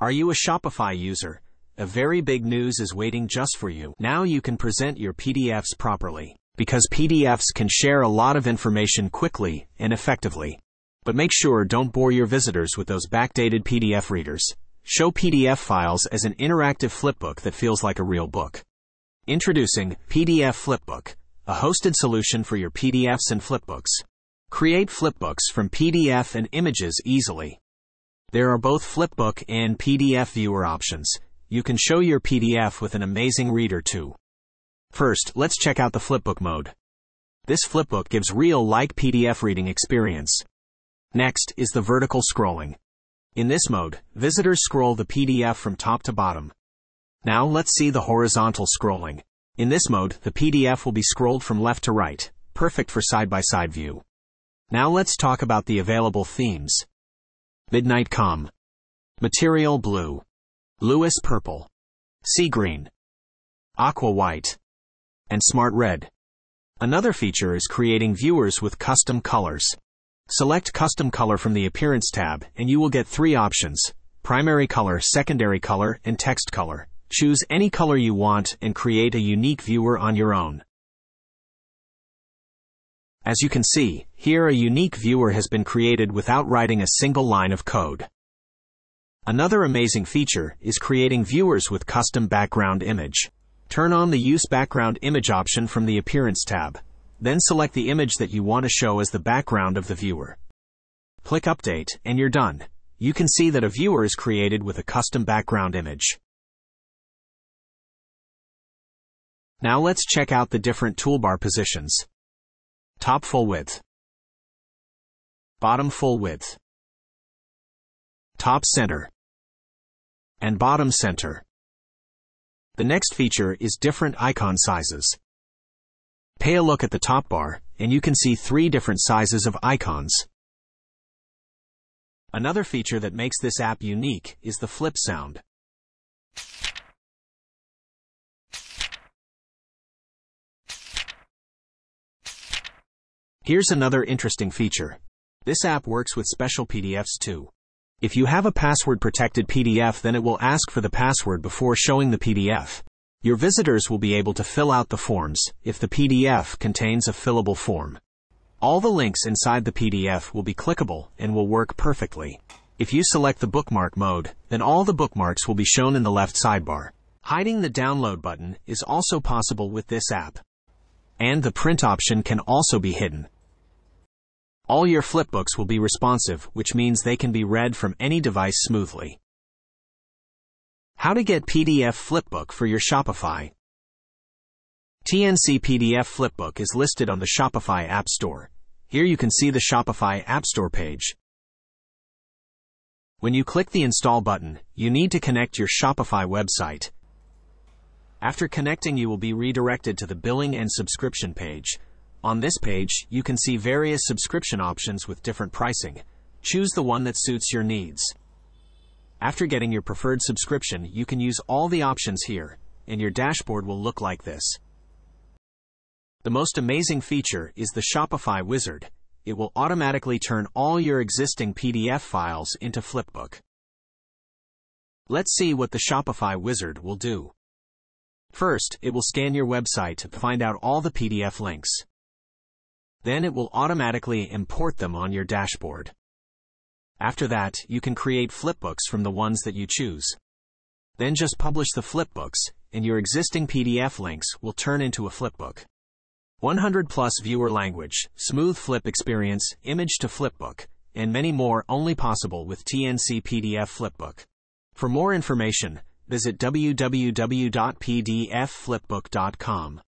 Are you a Shopify user? A very big news is waiting just for you. Now you can present your PDFs properly, because PDFs can share a lot of information quickly and effectively. But make sure don't bore your visitors with those backdated PDF readers. Show PDF files as an interactive flipbook that feels like a real book. Introducing PDF Flipbook, a hosted solution for your PDFs and flipbooks. Create flipbooks from PDF and images easily. There are both Flipbook and PDF viewer options. You can show your PDF with an amazing reader too. First, let's check out the Flipbook mode. This flipbook gives real-like PDF reading experience. Next is the vertical scrolling. In this mode, visitors scroll the PDF from top to bottom. Now let's see the horizontal scrolling. In this mode, the PDF will be scrolled from left to right, perfect for side-by-side view. Now let's talk about the available themes. Midnight Calm, Material Blue, Lewis Purple, Sea Green, Aqua White, and Smart Red. Another feature is creating viewers with custom colors. Select Custom Color from the Appearance tab and you will get three options: primary color, secondary color, and text color. Choose any color you want and create a unique viewer on your own. As you can see, here a unique viewer has been created without writing a single line of code. Another amazing feature is creating viewers with custom background image. Turn on the Use Background Image option from the Appearance tab. Then select the image that you want to show as the background of the viewer. Click Update, and you're done. You can see that a viewer is created with a custom background image. Now let's check out the different toolbar positions. Top full width, bottom full width, top center, and bottom center. The next feature is different icon sizes. Pay a look at the top bar, and you can see three different sizes of icons. Another feature that makes this app unique is the flip sound. Here's another interesting feature. This app works with special PDFs too. If you have a password-protected PDF, then it will ask for the password before showing the PDF. Your visitors will be able to fill out the forms if the PDF contains a fillable form. All the links inside the PDF will be clickable and will work perfectly. If you select the bookmark mode, then all the bookmarks will be shown in the left sidebar. Hiding the download button is also possible with this app. And the print option can also be hidden. All your flipbooks will be responsive, which means they can be read from any device smoothly. How to get PDF Flipbook for your Shopify. TNC PDF Flipbook is listed on the Shopify App Store. Here you can see the Shopify App Store page. When you click the Install button, you need to connect your Shopify website. After connecting, you will be redirected to the billing and subscription page. On this page, you can see various subscription options with different pricing. Choose the one that suits your needs. After getting your preferred subscription, you can use all the options here, and your dashboard will look like this. The most amazing feature is the Shopify Wizard. It will automatically turn all your existing PDF files into Flipbook. Let's see what the Shopify Wizard will do. First, it will scan your website to find out all the PDF links. Then it will automatically import them on your dashboard. After that, you can create flipbooks from the ones that you choose. Then just publish the flipbooks, and your existing PDF links will turn into a flipbook. 100+ viewer language, smooth flip experience, image to flipbook, and many more only possible with TNC PDF Flipbook. For more information, visit www.pdfflipbook.com.